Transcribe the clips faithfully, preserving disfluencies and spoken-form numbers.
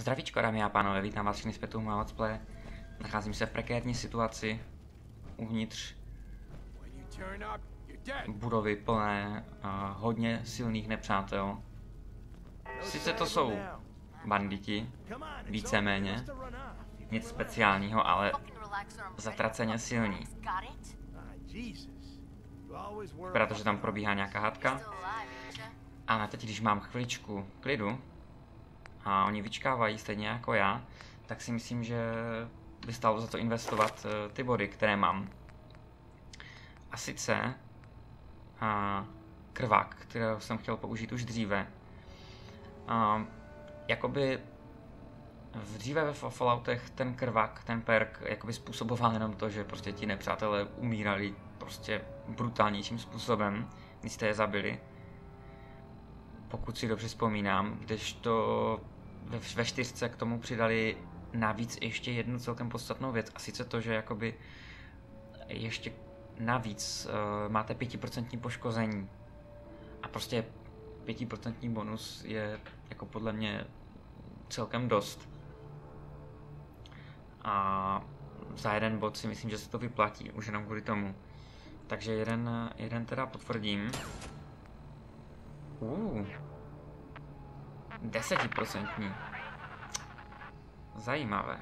Zdravíčko, dámy a pánové, vítám vás všichni zpět u mého let's play. Nacházím se v prekérní situaci uvnitř budovy plné a hodně silných nepřátel. Sice to jsou banditi, víceméně, nic speciálního, ale zatraceně silní. Protože tam probíhá nějaká hádka. A teď, když mám chviličku klidu, a oni vyčkávají stejně jako já, tak si myslím, že by stálo za to investovat uh, ty body, které mám. A sice uh, krvák, kterého jsem chtěl použít už dříve. Uh, jakoby v dříve ve Falloutech ten krvák, ten perk, jakoby způsoboval jenom to, že prostě ti nepřátelé umírali prostě brutálnějším způsobem, když jste je zabili. Pokud si dobře vzpomínám, kdežto ve čtyřce k tomu přidali navíc ještě jednu celkem podstatnou věc, a sice to, že jakoby ještě navíc uh, máte pětiprocentní poškození. A prostě pětiprocentní bonus je jako podle mě celkem dost. A za jeden bod si myslím, že se to vyplatí, už jenom kvůli tomu. Takže jeden, jeden teda potvrdím. Uh, desetiprocentní. Zajímavé.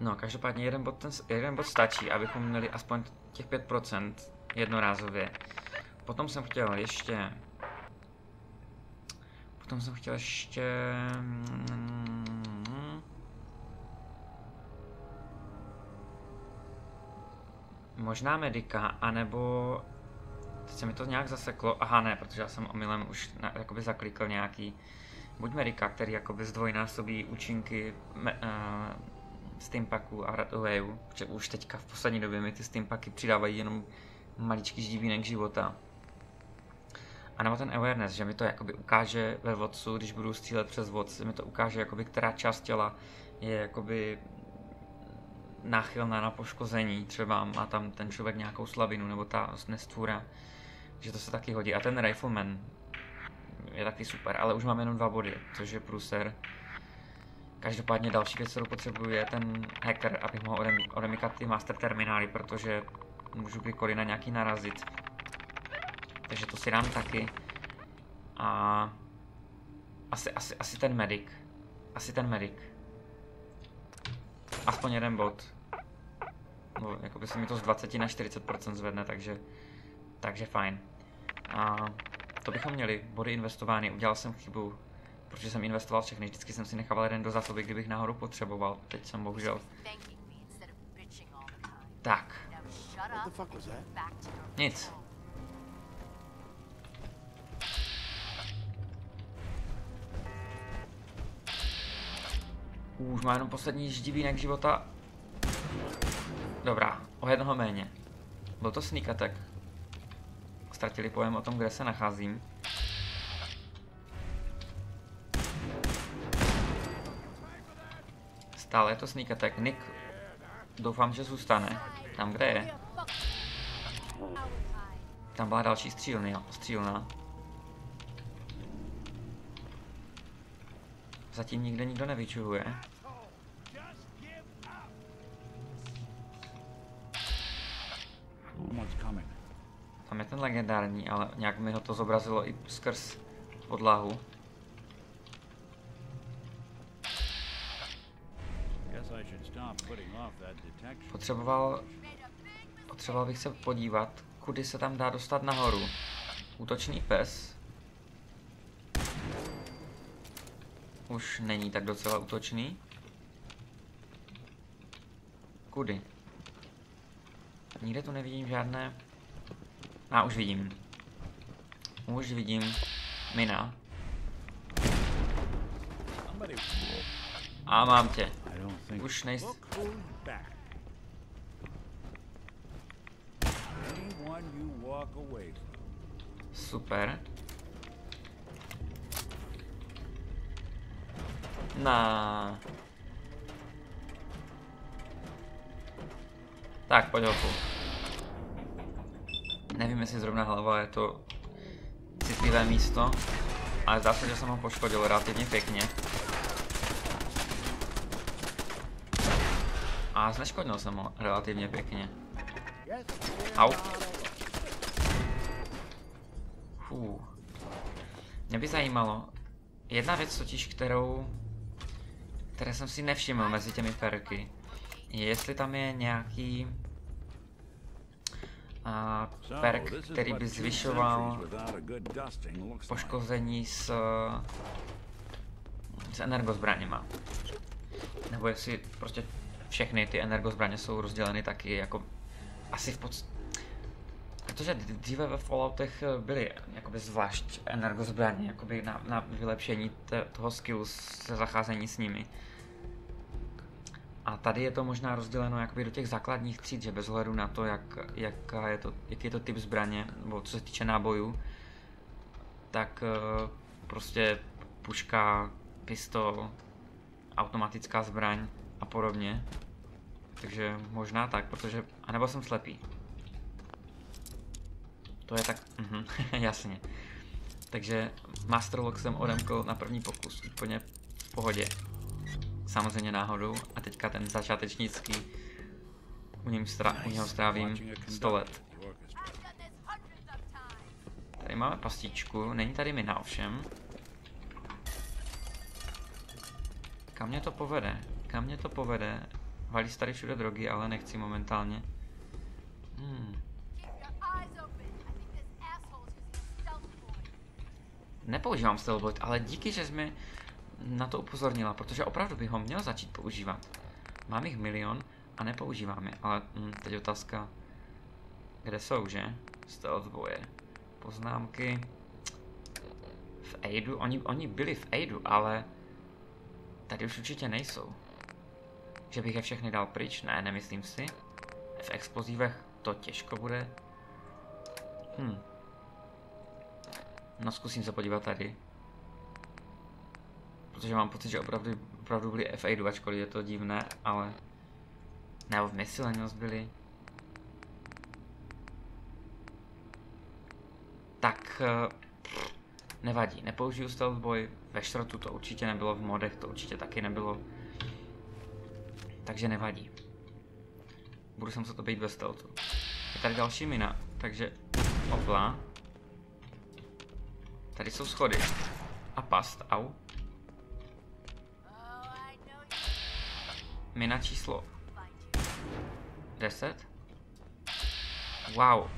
No, každopádně jeden bod, ten, jeden bod stačí, abychom měli aspoň těch pět procent jednorázově. Potom jsem chtěl ještě... Potom jsem chtěl ještě... Možná medika, anebo... Teď se mi to nějak zaseklo, aha ne, protože já jsem omylem už na, jakoby zaklikl nějaký buď medika, který jakoby zdvojnásobí účinky me, uh, steampacků a radwayů, protože už teďka v poslední době mi ty steampacky přidávají jenom maličký ždíbínek života. A nebo ten awareness, že mi to jakoby ukáže ve vodcu, když budu střílet přes vodce, mi to ukáže, jakoby, která část těla je jakoby náchylná na poškození, třeba má tam ten člověk nějakou slabinu nebo ta nestvůra, že to se taky hodí. A ten Rifleman je taky super, ale už mám jenom dva body, což je průser. Každopádně další věc, kterou potřebuji, je ten hacker, abych mohl odemí odemíkat ty master terminály, protože můžu kdykoliv na nějaký narazit. Takže to si dám taky. A asi, asi, asi ten medic. Asi ten medic. Aspoň jeden bod. Bo, jakoby se mi to z dvaceti na čtyřicet procent zvedne, takže... Takže fajn. A to bychom měli, body investovány, udělal jsem chybu, protože jsem investoval všechny, vždycky jsem si nechával jeden do zásoby, kdybych náhodou potřeboval, teď jsem bohužel... Tak. Nic. Už má jenom poslední ždivínek života. Dobrá, o jednoho méně. Byl to sneak attack. Ztratili pojem o tom, kde se nacházím. Stále je to sneak attack. Nick, doufám, že zůstane tam, kde je. Tam byla další střílna. Zatím nikde nikdo nevyčuhuje. Tam je ten legendární, ale nějak mi ho to zobrazilo i skrz podlahu. Potřeboval, potřeboval bych se podívat, kudy se tam dá dostat nahoru. Útočný pes. Už není tak docela útočný. Kudy? Nikde tu nevidím žádné... A už vidím. Už vidím mina. A mám tě. Už nejsi... Super. Na. Tak, pojď hopu. Nevím, jestli zrovna hlava je to citlivé místo, ale zdá se, že jsem ho poškodil relativně pěkně. A zneškodnil jsem ho relativně pěkně. Au. Fů. Mě by zajímalo, jedna věc totiž, kterou, které jsem si nevšiml mezi těmi perky, je, jestli tam je nějaký a, perk, který by zvyšoval poškození s, s energozbraněma. Nebo jestli prostě všechny ty energozbraně jsou rozděleny taky jako asi v podstatě. Protože dříve ve Falloutech byly jakoby zvlášť energozbraně jakoby na, na vylepšení toho skillu se zacházení s nimi. A tady je to možná rozděleno jakoby do těch základních tříd, že bez ohledu na to, jak, jaká je to, jaký je to typ zbraně, nebo co se týče nábojů, tak prostě puška, pistol, automatická zbraň a podobně. Takže možná tak, protože... A nebo jsem slepý. To je tak... Mhm, jasně. Takže Master Lock jsem odemkl na první pokus, úplně v pohodě. Samozřejmě náhodou. A teďka ten začátečnický. U, něm strá... U něho strávím sto let. Tady máme pastičku, není tady mina ovšem. Kam mě to povede? Kam mě to povede? Valí se tady všude drogy, ale nechci momentálně. Hmm. Nepoužívám Steelblade, ale díky, že jsi mi na to upozornila, protože opravdu bych ho měl začít používat. Mám jich milion a nepoužívám je, ale hm, teď otázka, kde jsou, že? Steelboje. Poznámky v Aidu, oni, oni byli v Aidu, ale tady už určitě nejsou. Že bych je všechny dal pryč? Ne, nemyslím si. V explozívech to těžko bude. Hm. No, zkusím se podívat tady. Protože mám pocit, že opravdu, opravdu byli F A dva, ačkoliv je to divné, ale... Nebo v Mysilenost byli. Tak... Nevadí, nepoužiju Stealth Boy. Ve šrotu to určitě nebylo, v modech to určitě taky nebylo. Takže nevadí. Budu se muset obejít ve stealthu. Je tady další mina, takže... Opla. Tady jsou schody. A past, au. Mina číslo... deset? Wow.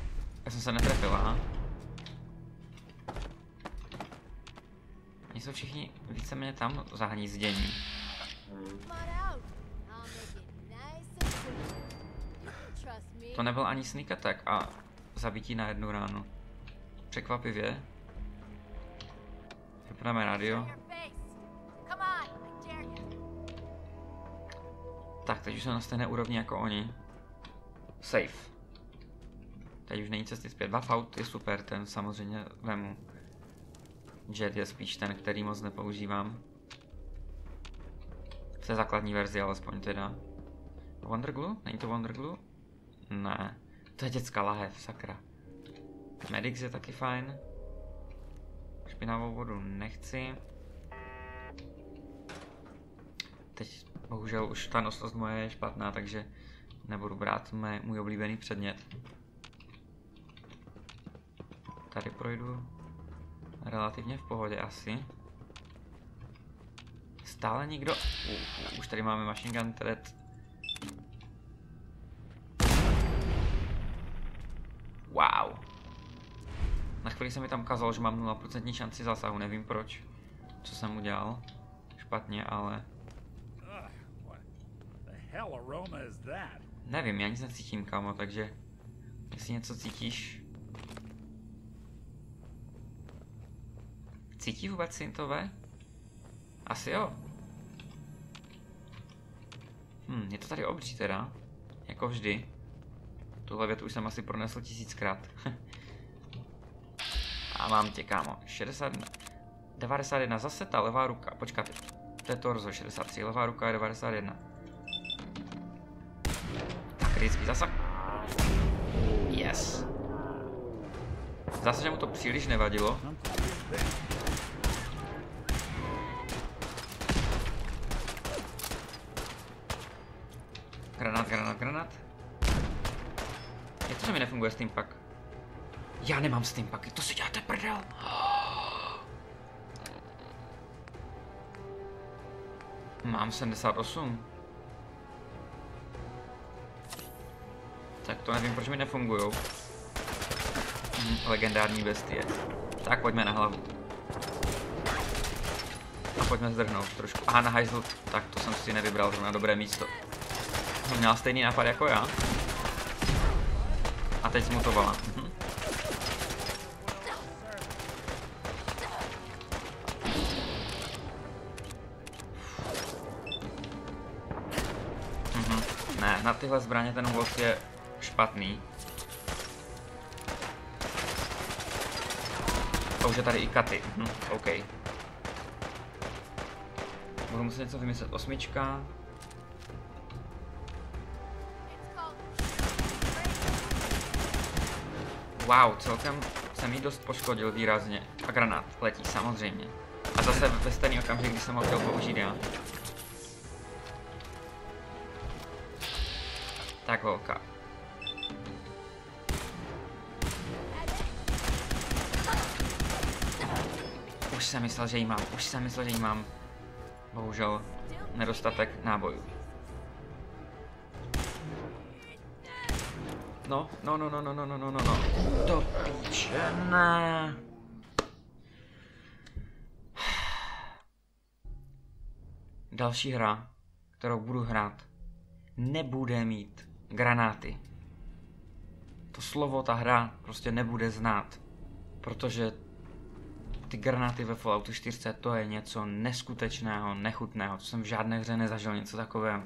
Já jsem se netrefila, aha. Oni jsou všichni víceméně tam zahnízdění. To nebyl ani sneak attack a zabití na jednu ránu. Překvapivě. Vypneme rádio. Tak, teď už jsem na stejné úrovni jako oni. Safe. Teď už není cesty zpět. Fallout je super, ten samozřejmě vemu. Jet je spíš ten, který moc nepoužívám. V té základní verzi alespoň teda. Wonderglue? Není to Wonderglue? Ne. To je dětská lahev, sakra. Medix je taky fajn. Špinavou vodu nechci. Teď bohužel už ta nosnost moje je špatná, takže nebudu brát mé, můj oblíbený předmět. Tady projdu relativně v pohodě asi. Stále nikdo... U, už tady máme machine gun turret. Wow. Na chvíli se mi tam ukázalo, že mám nula procent šanci zásahu, nevím proč, co jsem udělal špatně, ale... Nevím, já nic necítím, kámo, takže jestli něco cítíš... Cítí vůbec syntové? Asi jo. Hm, je to tady obří teda, jako vždy. Tuhle větu už jsem asi pronesl tisíckrát. A mám tě, kámo. šedesát jedna, devadesát jedna, zase ta levá ruka. Počkat, to je torzo, šedesát tři, levá ruka je devadesát jedna. Tak, kritický zasah. Yes. Zase, že mu to příliš nevadilo. Granát, granát, granát. Jak to mi nefunguje steampack? Já nemám steampacky, to si děláte prdel. Mám sedmdesát osm. Tak to nevím, proč mi nefungujou. Hm, legendární bestie. Tak pojďme na hlavu. A pojďme zdrhnout trošku. Aha, na hajzl. Tak to jsem si nevybral zrovna dobré místo. On měl stejný nápad jako já. A teď zmutovala. Mhm. Mhm. Ne, na tyhle zbraně ten host je špatný. A už je tady i katy. Hm, OK. Budu muset něco vymyslet. Osmička. Wow, celkem jsem jí dost poškodil výrazně. A granát letí, samozřejmě. A zase ve stejný okamžik, když jsem ho chtěl použít já. Tak holka. Už jsem myslel, že jí mám, už jsem myslel, že jí mám. Bohužel, nedostatek nábojů. No, no, no, no, no, no, no, no, no, no. Do píče, ne. Další hra, kterou budu hrát, nebude mít granáty. To slovo, ta hra prostě nebude znát, protože ty granáty ve Falloutu čtyři to je něco neskutečného, nechutného, to jsem v žádné hře nezažil něco takového.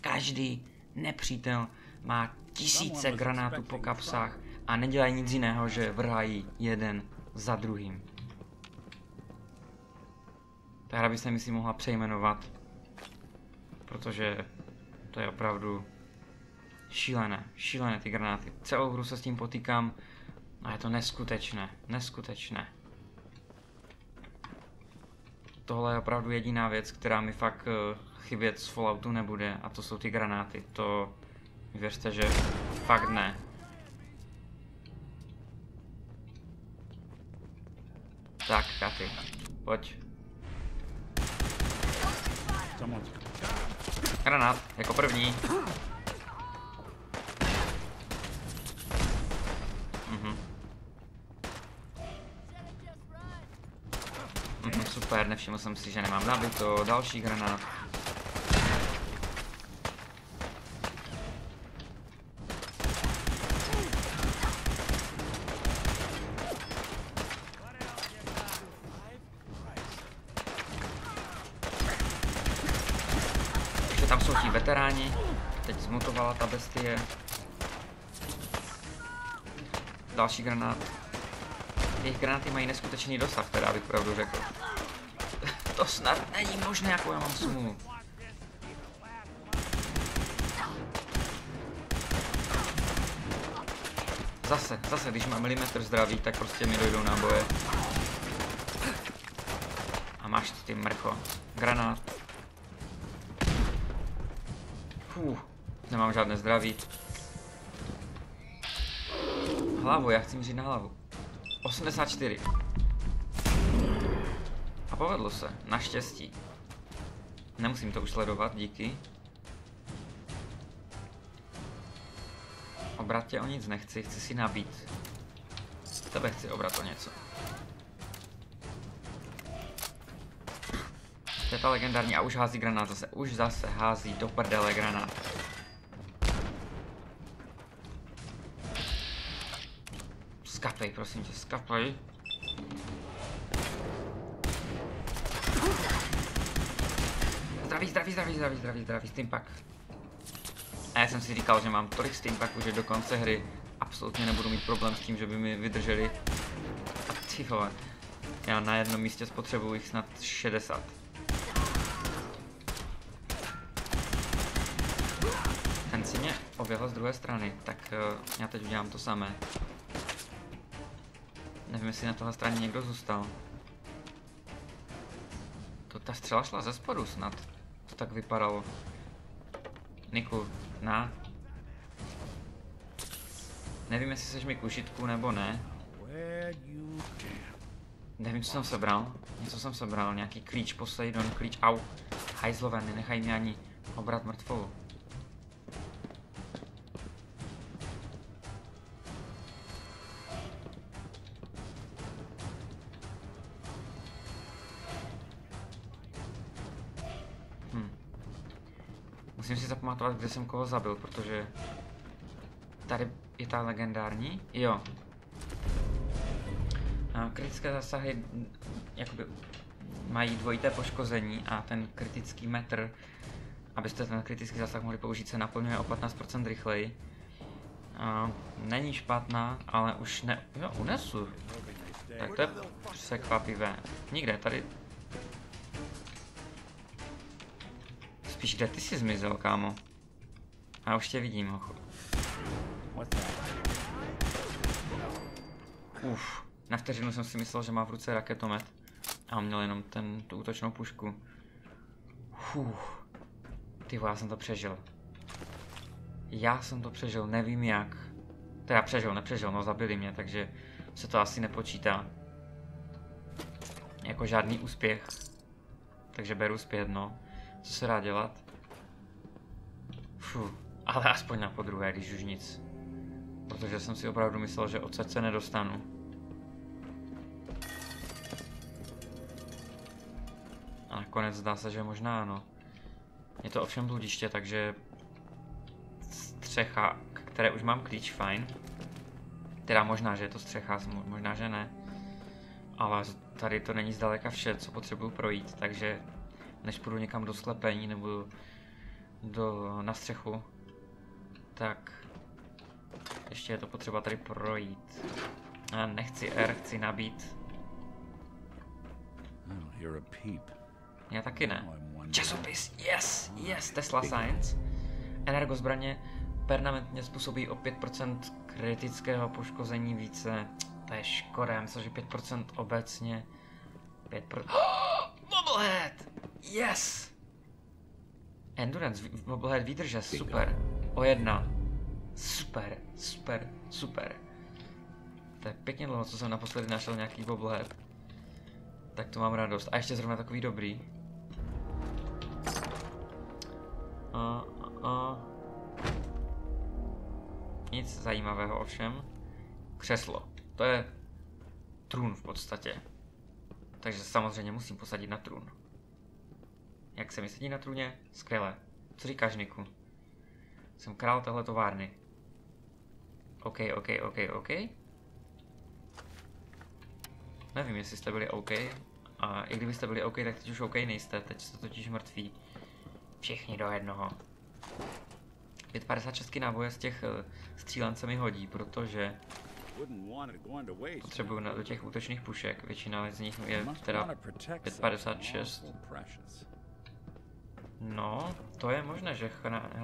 Každý nepřítel má tisíce granátů po kapsách a nedělají nic jiného, že vrhají jeden za druhým. Ta hra by se myslím mohla přejmenovat, protože to je opravdu šílené, šílené ty granáty. Celou hru se s tím potýkám a je to neskutečné, neskutečné. Tohle je opravdu jediná věc, která mi fakt chybět z Falloutu nebude, a to jsou ty granáty. To věřte, že fakt ne. Tak, Katy, pojď. Granát, jako první. Super, nevšiml jsem si, že nemám nabito, další granát. Takže tam jsou ti veteráni, teď zmutovala ta bestie. Další granát. Jejich granáty mají neskutečný dosah, teda bych pravdu řekl. To snad není možné, jako já mám smůlu. Zase, zase, když mám milimetr zdraví, tak prostě mi dojdou náboje. A máš to, ty mrcho. Granát. Fuh, nemám žádné zdraví. Hlavu, já chci mít na hlavu. osmdesát čtyři. A povedlo se, naštěstí. Nemusím to už sledovat, díky. Obrat tě o nic nechci, chci si nabít. Tebe chci obrat o něco. To je ta legendární a už hází granát zase, už zase hází do prdele granát. Skapej, prosím tě, skapej. Zdraví, zdraví, zdraví, zdraví, zdraví, zdraví, steampack. A já jsem si říkal, že mám tolik steampacků, že do konce hry absolutně nebudu mít problém s tím, že by mi vydrželi. A ty vole, já na jednom místě spotřebuji jich snad šedesát. Ten si mě oběhl z druhé strany, tak já teď udělám to samé. Nevím, jestli na tohle straně někdo zůstal. To ta střela šla ze spodu snad. To tak vypadalo. Niku, na. Nevím, jestli seš mi kušitku nebo ne. Nevím, co jsem sebral. Něco jsem sebral, nějaký klíč Poseidon, klíč, au. Hajzlové, nenechaj mě ani obrat mrtvolu. Musím si zapamatovat, kde jsem koho zabil, protože tady je ta legendární, jo. A kritické zásahy jakoby mají dvojité poškození a ten kritický metr, abyste ten kritický zásah mohli použít, se naplňuje o patnáct procent rychleji. A není špatná, ale už ne... Jo, unesu. Tak to je překvapivé. Nikde, tady... Spíš kde ty jsi zmizel, kámo? A už tě vidím, hochu. Uf, na vteřinu jsem si myslel, že má v ruce raketomet. A měl jenom ten, tu útočnou pušku. Uf, ty já jsem to přežil. Já jsem to přežil, nevím jak. Teda přežil, nepřežil, no zabili mě, takže se to asi nepočítá. Jako žádný úspěch. Takže beru zpět, no. Co se dá dělat? Fuh, ale aspoň na podruhé, když už nic. Protože jsem si opravdu myslel, že odsud se nedostanu. A nakonec zdá se, že možná ano. Je to ovšem bludiště, takže... Střecha, které už mám klíč, fajn. Teda možná, že je to střecha, možná, že ne. Ale tady to není zdaleka vše, co potřebuju projít, takže... Než půjdu někam do sklepení nebo do, na střechu, tak ještě je to potřeba tady projít. A nechci R, chci nabít. Já taky ne. Časopis, yes, yes, Tesla Science. Energozbraně permanentně způsobí o pět procent kritického poškození více. To je škoda, myslím, že pět procent obecně. pět procent... Bobblehead! Yes! Endurance, bobblehead, výdrže, super. O jedna. Super, super, super. To je pěkně dlouho, co jsem naposledy našel nějaký bobblehead. Tak to mám radost. A ještě zrovna takový dobrý. A, a. Nic zajímavého ovšem. Křeslo. To je trůn v podstatě. Takže samozřejmě musím posadit na trůn. Jak se mi sedí na trůně? Skvěle. Co říkáš, Niku? Jsem král téhle továrny. OK, OK, OK, OK. Nevím, jestli jste byli OK. A i kdybyste byli OK, tak teď už OK nejste. Teď jste totiž mrtví. Všichni do jednoho. pět padesát šest náboje z těch střílence mi hodí, protože... Potřebuju do těch útočných pušek, většina z nich je teda pět padesát šest. No, to je možné, že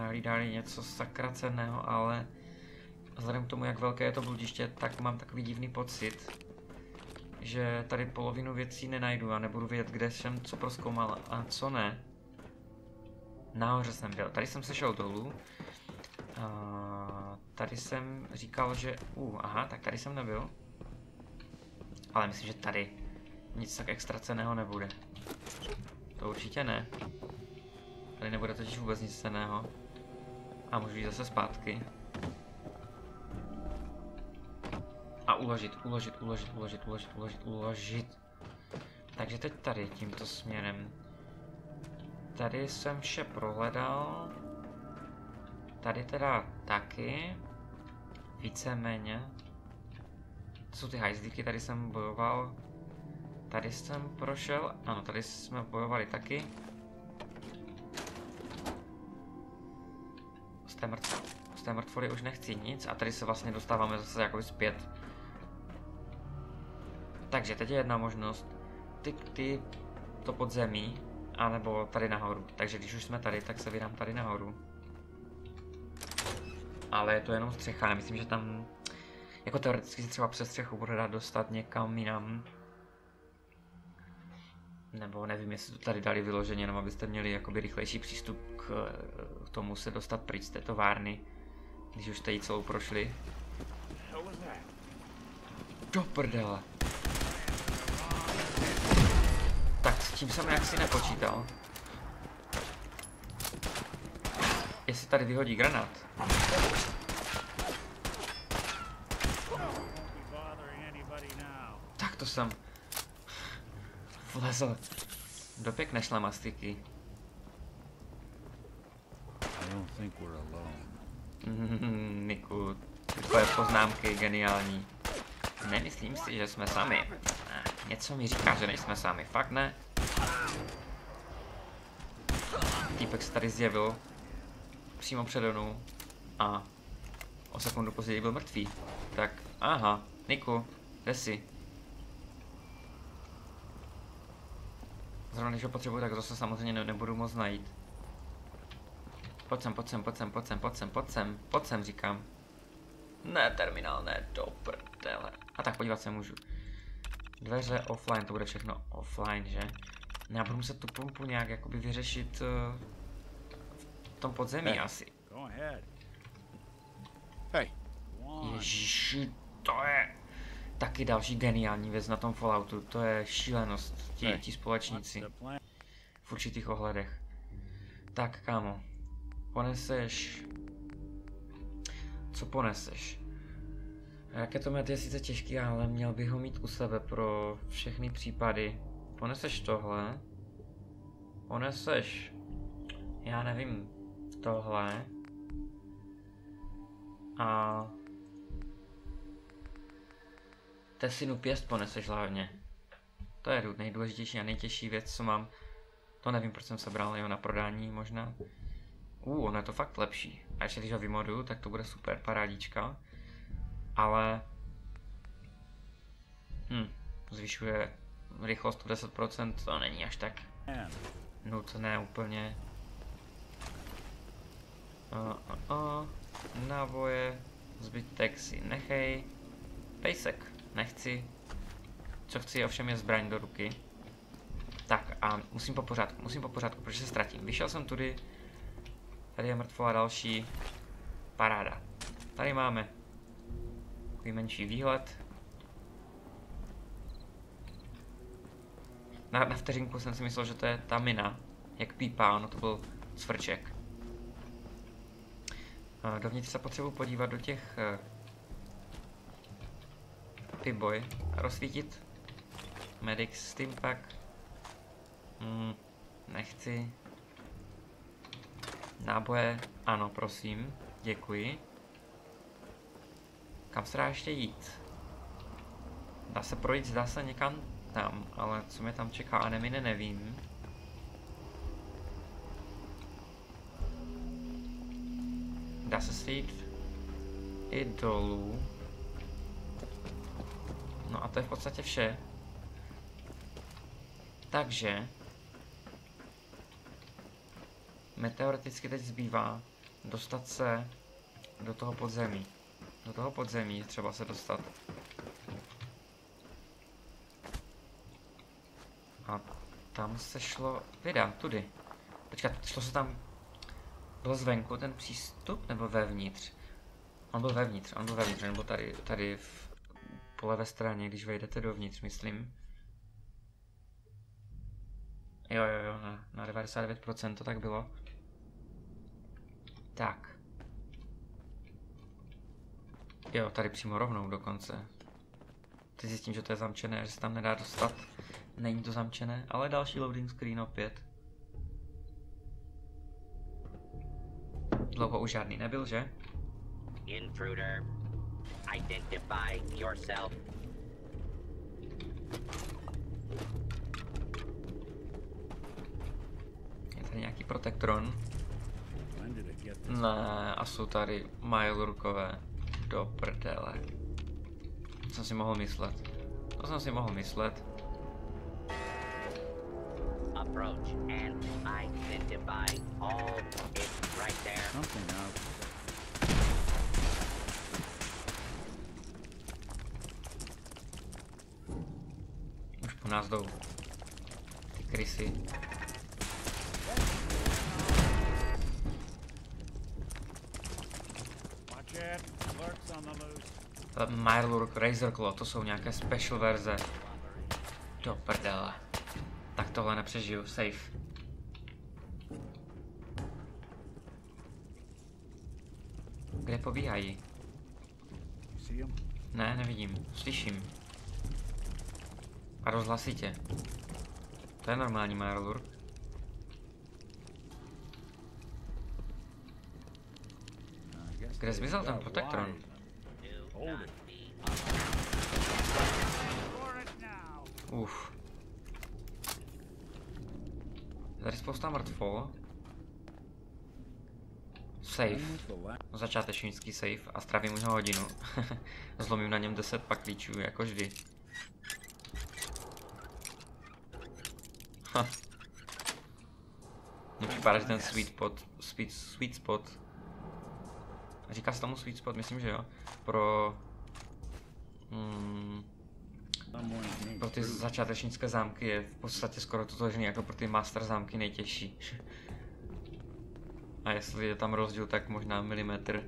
hlídali něco sakra cenného, ale vzhledem k tomu, jak velké je to bludiště, tak mám takový divný pocit, že tady polovinu věcí nenajdu a nebudu vědět, kde jsem co proskoumal a co ne. Nahoře jsem byl, tady jsem se šel dolů. A tady jsem říkal, že... Uh, aha, tak tady jsem nebyl. Ale myslím, že tady nic tak extra cenného nebude. To určitě ne. Tady nebude totiž vůbec nic cenného. A můžu jít zase zpátky. A uložit, uložit, uložit, uložit, uložit, uložit, uložit. Takže teď tady, tímto směrem. Tady jsem vše prohledal. Tady teda taky. Víceméně. To jsou ty hajzdíky, tady jsem bojoval. Tady jsem prošel. Ano, tady jsme bojovali taky. Z té, mrtv... Z té mrtvoly už nechci nic a tady se vlastně dostáváme zase jakoby zpět. Takže teď je jedna možnost. Ty, ty to podzemí, anebo tady nahoru. Takže když už jsme tady, tak se vydám tady nahoru. Ale je to jenom střecha, já myslím, že tam jako teoreticky se třeba přes střechu bude dát dostat někam jinam. nebo nevím, jestli to tady dali vyloženě, no abyste měli jakoby rychlejší přístup k tomu se dostat pryč z té továrny, když už tady celou prošli. Do prdele. Tak s tím jsem jaksi nepočítal. Jestli tady vyhodí granát. Tak to jsem vlezl do pěkné šlamastiky. Niku, tvoje poznámky je geniální. Nemyslím si, že jsme sami. Něco mi říká, že nejsme sami. Fakt ne? Týpek se tady zjevil přímo přede mnou a o sekundu později byl mrtvý. Tak, aha, Niku, kde jsi? Zrovna, když ho potřebuji, tak zase samozřejmě ne nebudu moc najít. Pojď sem, pojď sem, pojď sem, pojď sem, pojď sem, pojď sem, pojď sem, říkám. Ne, terminál, ne, do prdele. A tak podívat se můžu. Dveře offline, to bude všechno offline, že? No, já budu muset tu pumpu nějak jakoby vyřešit uh, v tom podzemí hey, asi. Hey. Ježiši, to je taky další geniální věc na tom Falloutu. To je šílenost, ti, hey. ti společníci. V určitých ohledech. Tak, kámo, poneseš... Co poneseš? Raketomet je sice těžký, ale měl bych ho mít u sebe pro všechny případy. Poneseš tohle? Poneseš... Já nevím... Tohle... A... Tesinu pěst poneseš hlavně. To je nejdůležitější a nejtěžší věc, co mám. To nevím, proč jsem sebral jeho na prodání možná. U, uh, ono je to fakt lepší. A ještě když ho vymoduju, tak to bude super parádička. Ale... Hm, zvyšuje rychlost o deset procent, to není až tak nutné úplně. Uh, uh, uh. Náboje, zbytek si nechej. Pejsek, nechci. Co chci, ovšem je zbraň do ruky. Tak a musím po pořádku, musím po pořádku, protože se ztratím. Vyšel jsem tudy. Tady je mrtvola další. Paráda. Tady máme takový menší výhled. Na, na vteřinku jsem si myslel, že to je ta mina. Jak pípá, no to byl svrček. A dovnitř se potřebuji podívat do těch... Piboj. Rozsvítit. Medic Steampack. Hmm, nechci. Náboje, ano, prosím, děkuji. Kam se dá ještě jít? Dá se projít, zdá se někam tam, ale co mě tam čeká, a nemine, nevím. Dá se si jít i dolů. No a to je v podstatě vše. Takže... Mě teoreticky teď zbývá dostat se do toho podzemí. Do toho podzemí třeba se dostat. A tam se šlo vydat, tudy. Počkat, šlo se tam... Byl zvenku ten přístup, nebo vevnitř? On byl vevnitř, on byl vevnitř, nebo tady, tady v, po levé straně, když vejdete dovnitř, myslím. Jo, jo, jo, na, na devadesát devět procent to tak bylo. Tak. Jo, tady přímo rovnou dokonce. Teď zjistím, že to je zamčené, že se tam nedá dostat. Není to zamčené, ale další loading screen opět. Dlouho už žádný nebyl, že? Intruder, identify yourself. Je tady nějaký protektron. Ne, a jsou tady majlurkové. Do prdele. To jsem si mohl myslet. To jsem si mohl myslet. Už po nás jdou. Ty krysy. My Lurk, Razor Claw, to jsou nějaké special verze. Do prdele. Tak tohle nepřežiju, safe. Kde pobíhají? Ne, nevidím. Slyším. A rozhlasitě. To je normální My Lurk. Kde zmizel ten Protectron? Uf. Tady spousta mrtvol. Safe. Začátečnický safe a strávím už hodinu. Zlomím na něm deset pak klíčů, jako vždy. Mně připadá, že ten sweet spot, sweet, sweet spot. Říká se tomu sweet spot, myslím, že jo. Pro... Mm, pro ty začátečnické zámky je v podstatě skoro totožný jako pro ty master zámky nejtěžší. A jestli je tam rozdíl, tak možná milimetr.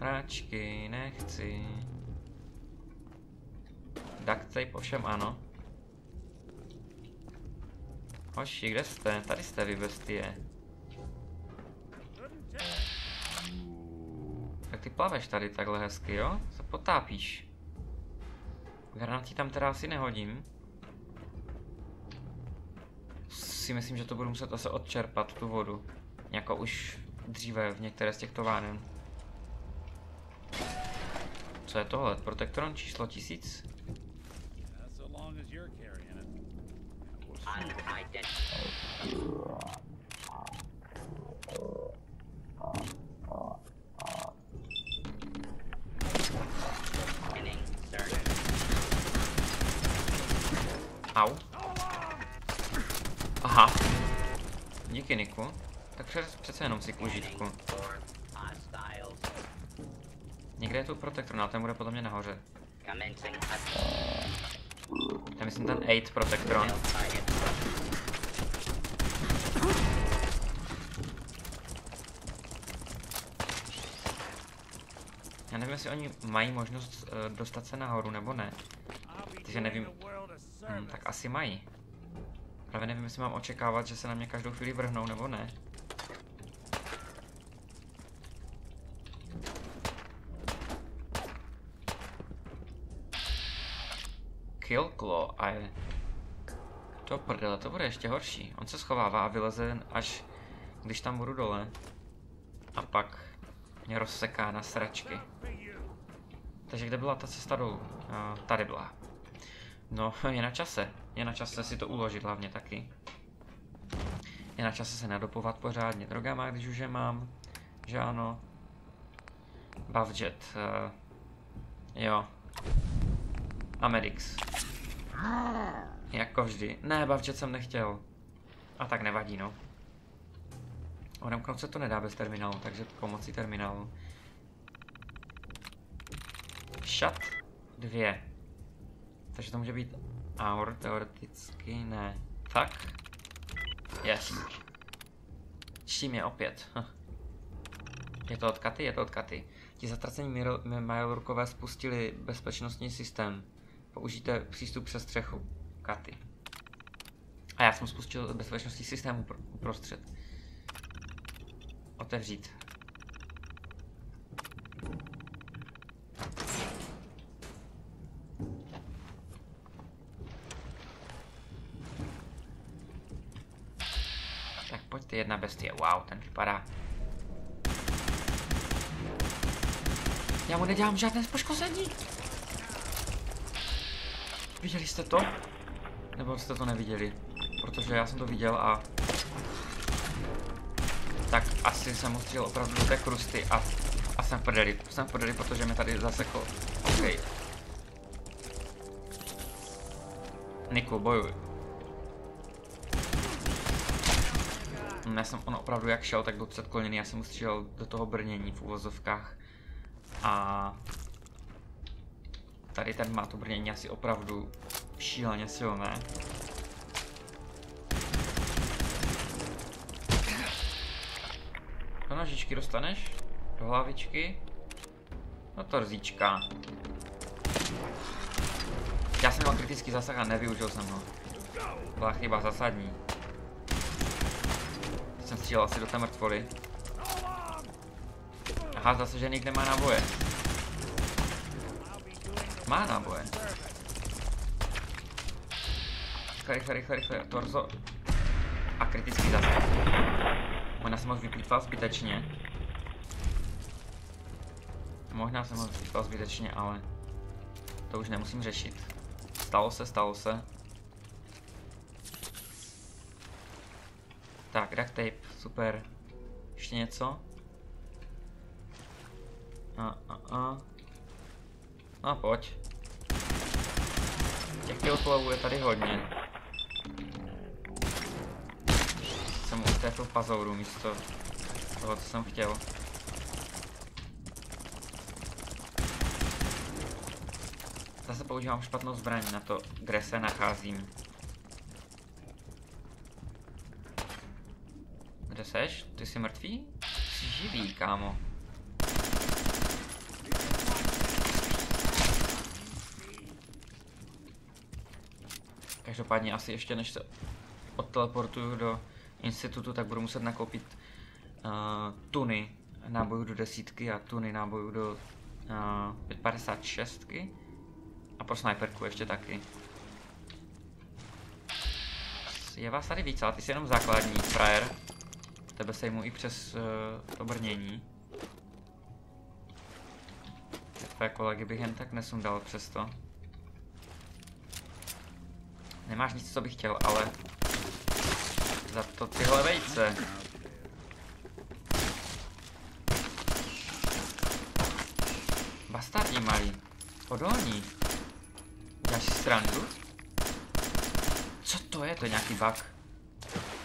Hráčky, nechci. Duct tape ovšem ano. Hoši, kde jste? Tady jste vy bestie. Tak ty plaveš tady takhle hezky, jo? Se potápíš. Granátí tam teda asi nehodím. Si myslím, že to budu muset asi odčerpat tu vodu. Jako už dříve v některé z těch továren. Co je tohle? Protectron číslo tisíc? Au. Aha. Díky, Niku. Tak přece jenom si k užitku. Někde je tu Protectron, ale ten bude podle mě nahoře. Já myslím ten osm Protectron. Já nevím, jestli oni mají možnost dostat se nahoru, nebo ne. Takže nevím. Hmm, tak asi mají. Ale nevím, jestli mám očekávat, že se na mě každou chvíli vrhnou, nebo ne. Kill Claw a je... To prdele, to bude ještě horší. On se schovává a vyleze až když tam budu dole. A pak mě rozseká na sračky. Takže kde byla ta cesta dolů? A tady byla. No, je na čase. Je na čase si to uložit hlavně taky. Je na čase se nadopovat pořádně drogama, když už je mám. Že ano. Buffjet. Uh, jo. A Medix. Jako vždy. Ne, Buffjet jsem nechtěl. A tak nevadí, no. Odemknout se to nedá bez terminálu, takže pomocí terminálu. Shut dvě. Takže to může být aur, teoreticky ne. Tak. Yes. Čím je opět. Je to od Katy? Je to od Katy. Ti zatracení Majorkové spustili bezpečnostní systém. Použijte přístup přes střechu. Katy. A já jsem spustil bezpečnostní systém uprostřed. Otevřít. Jedna bestie, wow, ten vypadá. Já mu nedělám žádné poškození. Viděli jste to? Nebo jste to neviděli? Protože já jsem to viděl a... Tak asi jsem musel opravdu do té krusty a, a jsem v prdeli. Jsem v prdeli, protože mě tady zasekl. OK. Niku, bojuj. Já jsem on opravdu jak šel, tak byl předkloněný, já jsem mu střílel do toho brnění v uvozovkách. A tady ten má to brnění asi opravdu šíleně silné. nožičky dostaneš? Do hlavičky? No to rzíčka. Já jsem měl kritický zásah a nevyužil jsem ho. Byla chyba zásadní. Teď jsem střílel asi do té mrtvoly. Aha, zase, že nikde má náboje. Má náboje. Rychle, rychle, rychle, rychle, torzo. A kritický zásah. Možná jsem ho vyplýtval zbytečně. Možná jsem ho vyplýtval zbytečně, ale to už nemusím řešit. Stalo se, stalo se. Tak, duct tape, super. Ještě něco? A, a, a. No pojď. Těch pilklovů je tady hodně. Jsem utekl pazouru místo toho, co jsem chtěl. Zase používám špatnou zbraň na to, kde se nacházím. Kde seš? Ty jsi mrtvý? Jsi živý, kámo. Každopádně asi ještě než se odteleportuju do institutu, tak budu muset nakoupit uh, tuny nábojů do desítky a tuny nábojů do uh, padesát šest. A pro sniperku ještě taky. Je vás tady víc, ale ty jsi jenom základní, frajer. Tebe sejmu i přes uh, to brnění. Tvé kolegy bych jen tak nesundal přes to. Nemáš nic, co bych chtěl, ale za to tyhle vejce. Bastardi malí. Odolní. Děláš si srandu? Co to je? To je nějaký bug.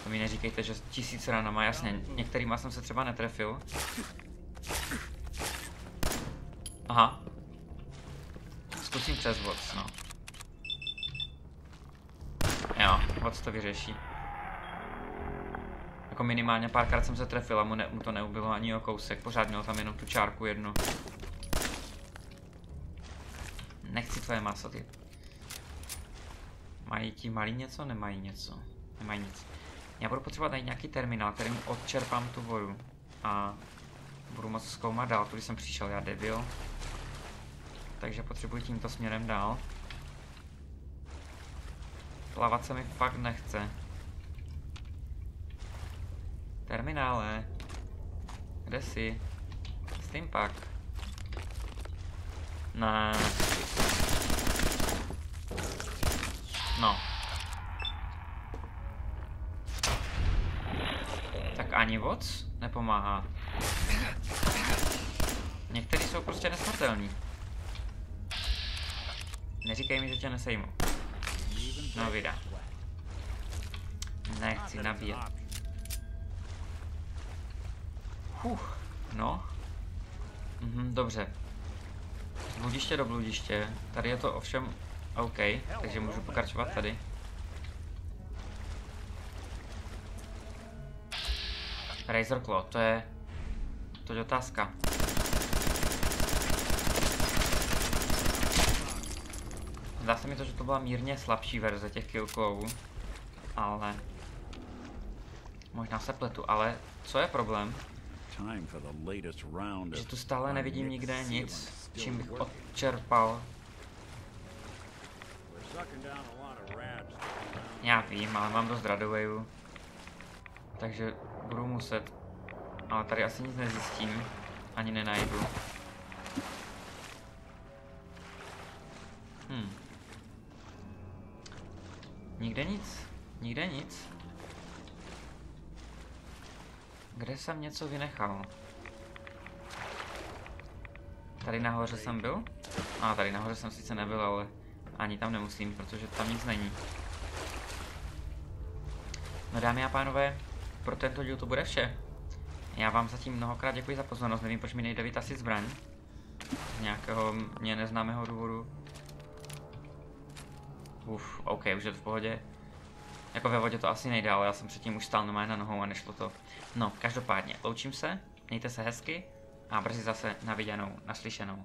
To mi neříkejte, že tisíc ranama, jasně. Některýma jsem se třeba netrefil. Aha. Zkusím přes voc, no. Jo, voc to vyřeší. Jako minimálně párkrát jsem se trefil a mu, ne, mu to neubilo ani o kousek. Pořád měl tam jenom tu čárku jednu. Nechci tvoje maso, ty. Mají ti malí něco? Nemají něco. Nemají nic. Já budu potřebovat najít nějaký terminál, kterým odčerpám tu vodu. A budu moc zkoumat dál, tudy jsem přišel, já debil. Takže potřebuji tímto směrem dál. Plavat se mi fakt nechce. Terminále. Kde jsi? Steampack. Ne. No. Tak ani voc nepomáhá. Někteří jsou prostě nesmrtelní. Neříkej mi, že tě nesejmu. No vida. Nechci nabíjet. Huh, no. Mhm, dobře. Bludiště do bludiště. Tady je to ovšem OK, takže můžu pokračovat tady. Razor claw, to je... To je otázka. Zdá se mi to, že to byla mírně slabší verze těch killclawů, ale... Možná se pletu, ale co je problém? Že tu stále nevidím nikde nic, čím bych odčerpal. Já vím, ale mám dost radovejů. Takže budu muset. Ale tady asi nic nezjistím. Ani nenajdu. Hm. Nikde nic. Nikde nic. Kde jsem něco vynechal? Tady nahoře jsem byl? A tady nahoře jsem sice nebyl, ale ani tam nemusím, protože tam nic není. No dámy a pánové, pro tento díl to bude vše. Já vám zatím mnohokrát děkuji za pozornost, nevím, proč mi nejde vytasit zbraň. Z nějakého mě neznámého důvodu. Uf, OK, už je to v pohodě. Jako ve vodě to asi nejde, ale já jsem předtím už stál normálně na nohou a nešlo to. No, každopádně, loučím se. Mějte se hezky a brzy zase na viděnou, naslyšenou.